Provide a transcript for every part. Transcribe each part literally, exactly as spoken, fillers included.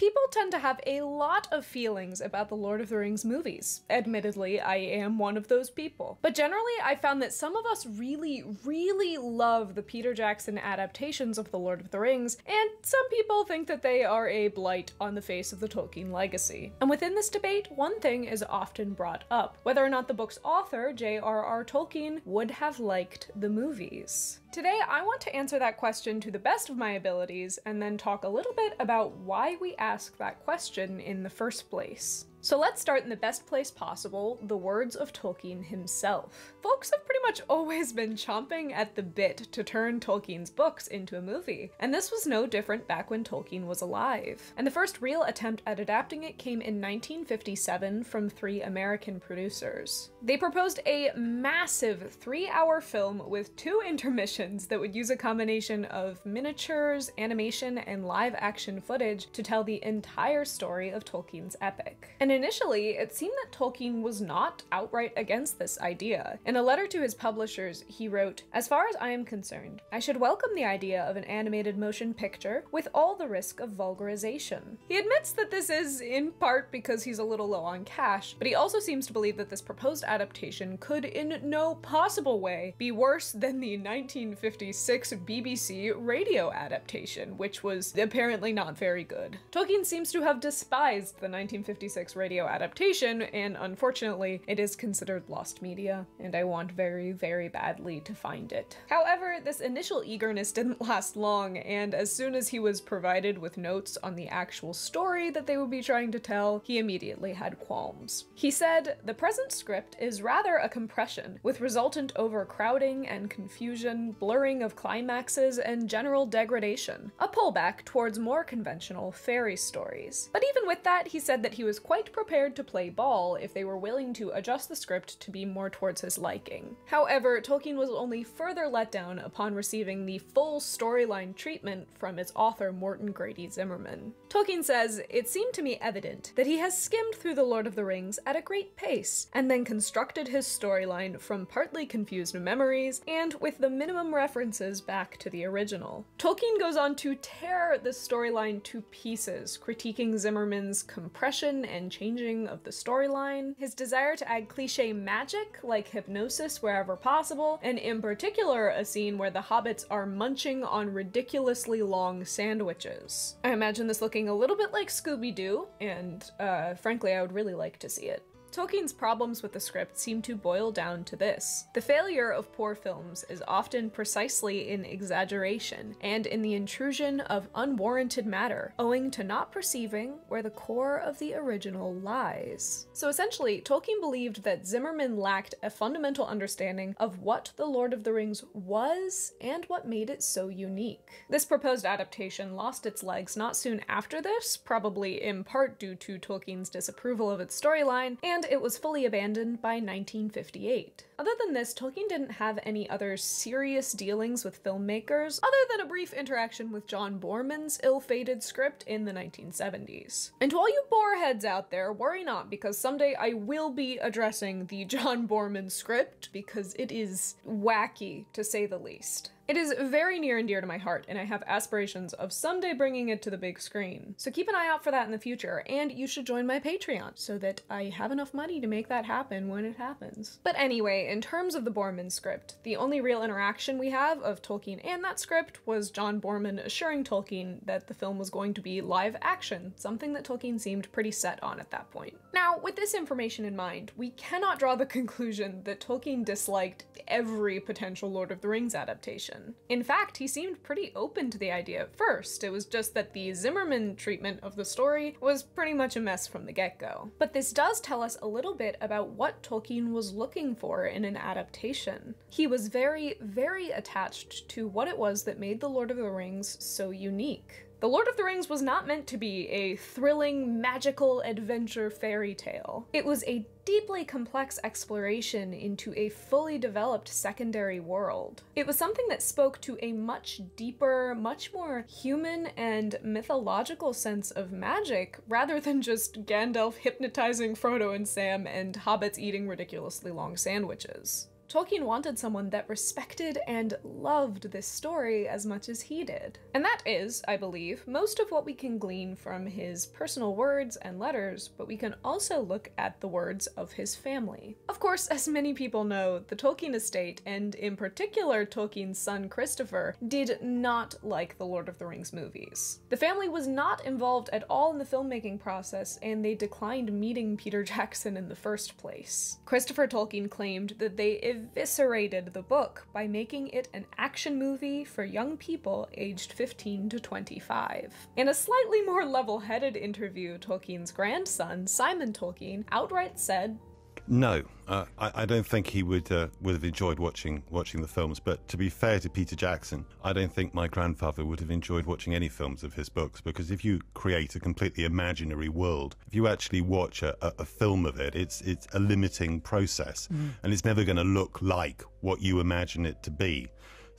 People tend to have a lot of feelings about the Lord of the Rings movies. Admittedly, I am one of those people. But generally, I found that some of us really, really love the Peter Jackson adaptations of the Lord of the Rings, and some people think that they are a blight on the face of the Tolkien legacy. And within this debate, one thing is often brought up, whether or not the book's author, J R R Tolkien, would have liked the movies. Today, I want to answer that question to the best of my abilities, and then talk a little bit about why we ask that question in the first place. So let's start in the best place possible, the words of Tolkien himself. Folks have pretty much always been chomping at the bit to turn Tolkien's books into a movie, and this was no different back when Tolkien was alive. And the first real attempt at adapting it came in nineteen fifty-seven from three American producers. They proposed a massive three-hour film with two intermissions that would use a combination of miniatures, animation, and live-action footage to tell the entire story of Tolkien's epic. And And initially, it seemed that Tolkien was not outright against this idea. In a letter to his publishers, he wrote, "As far as I am concerned, I should welcome the idea of an animated motion picture with all the risk of vulgarization." He admits that this is in part because he's a little low on cash, but he also seems to believe that this proposed adaptation could in no possible way be worse than the nineteen fifty-six B B C radio adaptation, which was apparently not very good. Tolkien seems to have despised the nineteen fifty-six radio adaptation, and unfortunately, it is considered lost media, and I want very, very badly to find it. However, this initial eagerness didn't last long, and as soon as he was provided with notes on the actual story that they would be trying to tell, he immediately had qualms. He said, "The present script is rather a compression, with resultant overcrowding and confusion, blurring of climaxes, and general degradation, a pullback towards more conventional fairy stories." But even with that, he said that he was quite prepared to play ball if they were willing to adjust the script to be more towards his liking. However, Tolkien was only further let down upon receiving the full storyline treatment from its author Morton Grady Zimmerman. Tolkien says, "It seemed to me evident that he has skimmed through The Lord of the Rings at a great pace, and then constructed his storyline from partly confused memories and with the minimum references back to the original." Tolkien goes on to tear the storyline to pieces, critiquing Zimmerman's compression and changing of the storyline, his desire to add cliche magic like hypnosis wherever possible, and in particular a scene where the hobbits are munching on ridiculously long sandwiches. I imagine this looking a little bit like Scooby-Doo, and uh, frankly I would really like to see it. Tolkien's problems with the script seem to boil down to this. The failure of poor films is often precisely in exaggeration and in the intrusion of unwarranted matter, owing to not perceiving where the core of the original lies. So essentially, Tolkien believed that Zimmerman lacked a fundamental understanding of what The Lord of the Rings was and what made it so unique. This proposed adaptation lost its legs not soon after this, probably in part due to Tolkien's disapproval of its storyline, and And it was fully abandoned by nineteen fifty-eight. Other than this, Tolkien didn't have any other serious dealings with filmmakers, other than a brief interaction with John Boorman's ill-fated script in the nineteen seventies. And to all you boarheads out there, worry not, because someday I will be addressing the John Boorman script, because it is wacky, to say the least. It is very near and dear to my heart, and I have aspirations of someday bringing it to the big screen. So keep an eye out for that in the future, and you should join my Patreon so that I have enough money to make that happen when it happens. But anyway, in terms of the Boorman script, the only real interaction we have of Tolkien and that script was John Boorman assuring Tolkien that the film was going to be live action, something that Tolkien seemed pretty set on at that point. Now, with this information in mind, we cannot draw the conclusion that Tolkien disliked every potential Lord of the Rings adaptation. In fact, he seemed pretty open to the idea at first. It was just that the Zimmerman treatment of the story was pretty much a mess from the get-go. But this does tell us a little bit about what Tolkien was looking for in an adaptation. He was very, very attached to what it was that made The Lord of the Rings so unique. The Lord of the Rings was not meant to be a thrilling, magical adventure fairy tale. It was a deeply complex exploration into a fully developed secondary world. It was something that spoke to a much deeper, much more human and mythological sense of magic, rather than just Gandalf hypnotizing Frodo and Sam and hobbits eating ridiculously long sandwiches. Tolkien wanted someone that respected and loved this story as much as he did. And that is, I believe, most of what we can glean from his personal words and letters, but we can also look at the words of his family. Of course, as many people know, the Tolkien estate, and in particular Tolkien's son Christopher, did not like the Lord of the Rings movies. The family was not involved at all in the filmmaking process, and they declined meeting Peter Jackson in the first place. Christopher Tolkien claimed that they eviscerated the book by making it an action movie for young people aged fifteen to twenty-five. In a slightly more level-headed interview, Tolkien's grandson, Simon Tolkien, outright said, "No, uh, I, I don't think he would uh, would have enjoyed watching watching the films. But to be fair to Peter Jackson, I don't think my grandfather would have enjoyed watching any films of his books, because if you create a completely imaginary world, if you actually watch a, a, a film of it, it's it's a limiting process, mm. and it's never going to look like what you imagine it to be."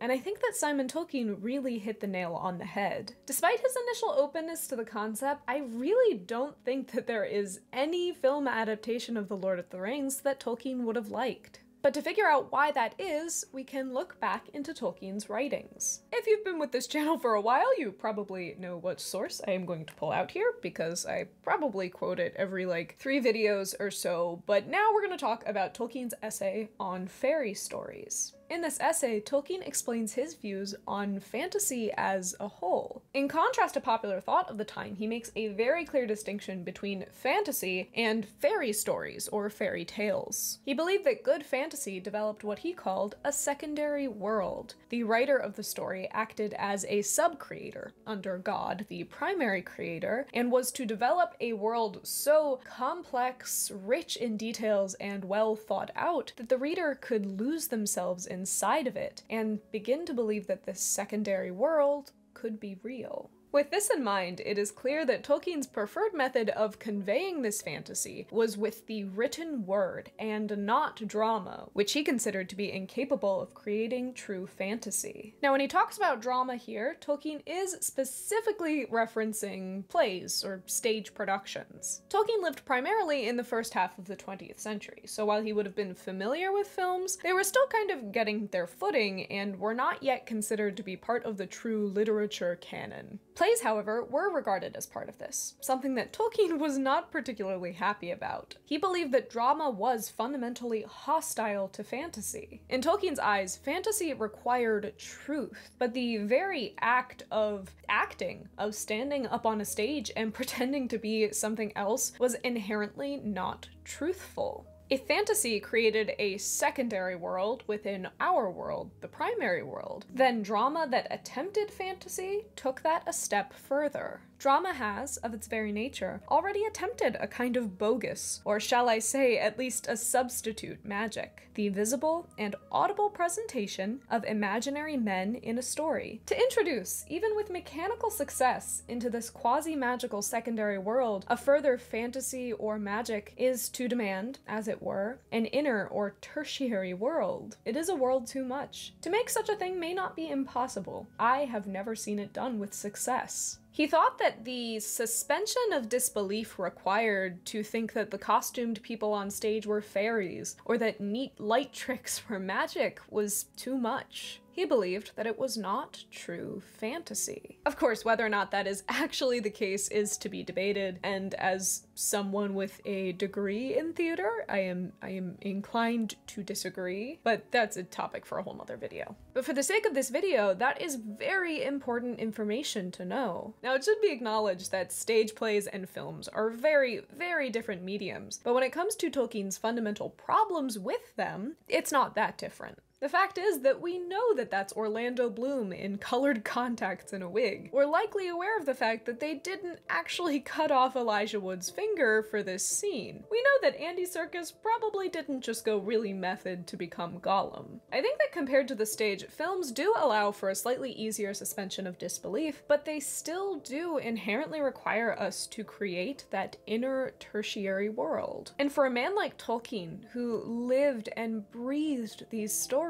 And I think that Simon Tolkien really hit the nail on the head. Despite his initial openness to the concept, I really don't think that there is any film adaptation of The Lord of the Rings that Tolkien would have liked. But to figure out why that is, we can look back into Tolkien's writings. If you've been with this channel for a while, you probably know what source I am going to pull out here, because I probably quote it every like three videos or so, but now we're going to talk about Tolkien's essay on fairy stories. In this essay, Tolkien explains his views on fantasy as a whole. In contrast to popular thought of the time, he makes a very clear distinction between fantasy and fairy stories or fairy tales. He believed that good fantasy developed what he called a secondary world. The writer of the story acted as a sub-creator under God, the primary creator, and was to develop a world so complex, rich in details, and well thought out that the reader could lose themselves in inside of it, and begin to believe that this secondary world could be real. With this in mind, it is clear that Tolkien's preferred method of conveying this fantasy was with the written word and not drama, which he considered to be incapable of creating true fantasy. Now, when he talks about drama here, Tolkien is specifically referencing plays or stage productions. Tolkien lived primarily in the first half of the twentieth century, so while he would have been familiar with films, they were still kind of getting their footing and were not yet considered to be part of the true literature canon. Plays, however, were regarded as part of this, something that Tolkien was not particularly happy about. He believed that drama was fundamentally hostile to fantasy. In Tolkien's eyes, fantasy required truth, but the very act of acting, of standing up on a stage and pretending to be something else, was inherently not truthful. If fantasy created a secondary world within our world, the primary world, then drama that attempted fantasy took that a step further. Drama has, of its very nature, already attempted a kind of bogus, or shall I say, at least a substitute magic, the visible and audible presentation of imaginary men in a story. To introduce, even with mechanical success, into this quasi-magical secondary world, a further fantasy or magic is to demand, as it were, an inner or tertiary world. It is a world too much. To make such a thing may not be impossible. I have never seen it done with success. He thought that the suspension of disbelief required to think that the costumed people on stage were fairies, or that neat light tricks were magic, was too much. He believed that it was not true fantasy. Of course, whether or not that is actually the case is to be debated, and as someone with a degree in theater, I am I am inclined to disagree, but that's a topic for a whole nother video. But for the sake of this video, that is very important information to know. Now, it should be acknowledged that stage plays and films are very, very different mediums, but when it comes to Tolkien's fundamental problems with them, it's not that different. The fact is that we know that that's Orlando Bloom in colored contacts and a wig. We're likely aware of the fact that they didn't actually cut off Elijah Wood's finger for this scene. We know that Andy Serkis probably didn't just go really method to become Gollum. I think that compared to the stage, films do allow for a slightly easier suspension of disbelief, but they still do inherently require us to create that inner tertiary world. And for a man like Tolkien, who lived and breathed these stories,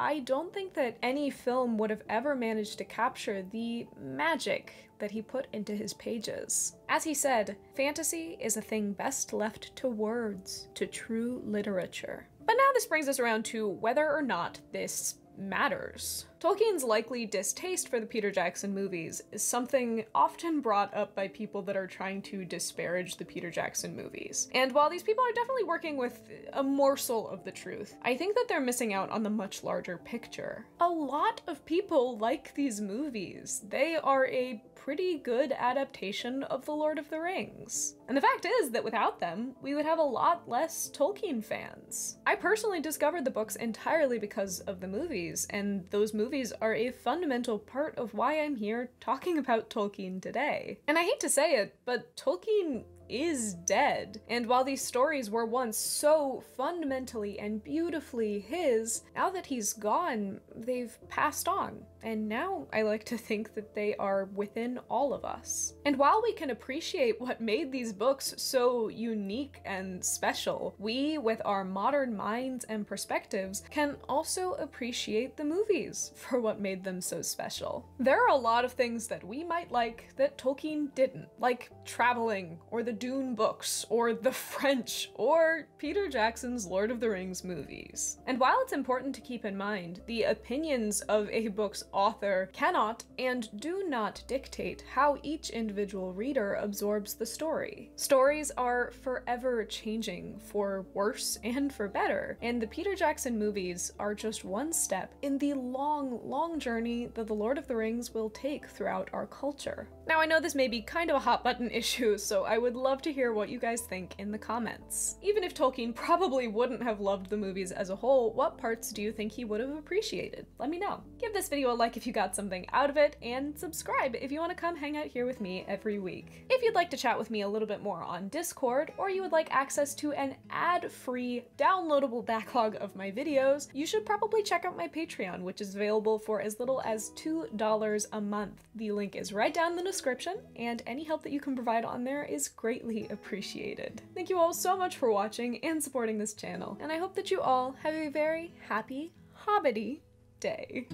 I don't think that any film would have ever managed to capture the magic that he put into his pages. As he said, fantasy is a thing best left to words, to true literature. But now this brings us around to whether or not this matters. Tolkien's likely distaste for the Peter Jackson movies is something often brought up by people that are trying to disparage the Peter Jackson movies. And while these people are definitely working with a morsel of the truth, I think that they're missing out on the much larger picture. A lot of people like these movies. They are a pretty good adaptation of The Lord of the Rings. And the fact is that without them, we would have a lot less Tolkien fans. I personally discovered the books entirely because of the movies, and those movies Movies are a fundamental part of why I'm here talking about Tolkien today. And I hate to say it, but Tolkien is dead. And while these stories were once so fundamentally and beautifully his, now that he's gone, they've passed on. And now I like to think that they are within all of us. And while we can appreciate what made these books so unique and special, we, with our modern minds and perspectives, can also appreciate the movies for what made them so special. There are a lot of things that we might like that Tolkien didn't, like traveling, or the Dune books, or the French, or Peter Jackson's Lord of the Rings movies. And while it's important to keep in mind, the opinions of a book's author cannot and do not dictate how each individual reader absorbs the story. Stories are forever changing, for worse and for better, and the Peter Jackson movies are just one step in the long, long journey that The Lord of the Rings will take throughout our culture. Now, I know this may be kind of a hot button issue, so I would love to hear what you guys think in the comments. Even if Tolkien probably wouldn't have loved the movies as a whole, what parts do you think he would have appreciated? Let me know. Give this video a like if you got something out of it, and subscribe if you want to come hang out here with me every week. If you'd like to chat with me a little bit more on Discord, or you would like access to an ad-free, downloadable backlog of my videos, you should probably check out my Patreon, which is available for as little as two dollars a month. The link is right down in the description, and any help that you can provide on there is greatly appreciated. Thank you all so much for watching and supporting this channel, and I hope that you all have a very happy, hobbity day.